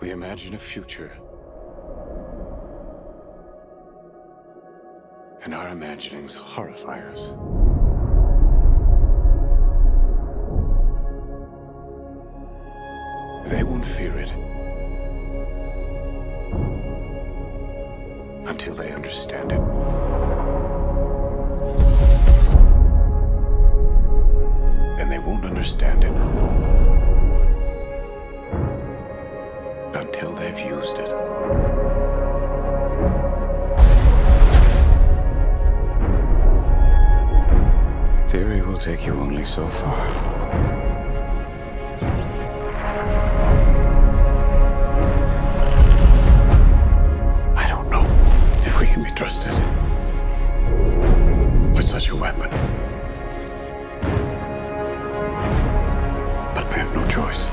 We imagine a future. And our imaginings horrify us. They won't fear it. Until they understand it. And they won't understand it. Until they've used it. Theory will take you only so far. I don't know if we can be trusted with such a weapon. But we have no choice.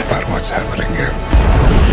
About what's happening here.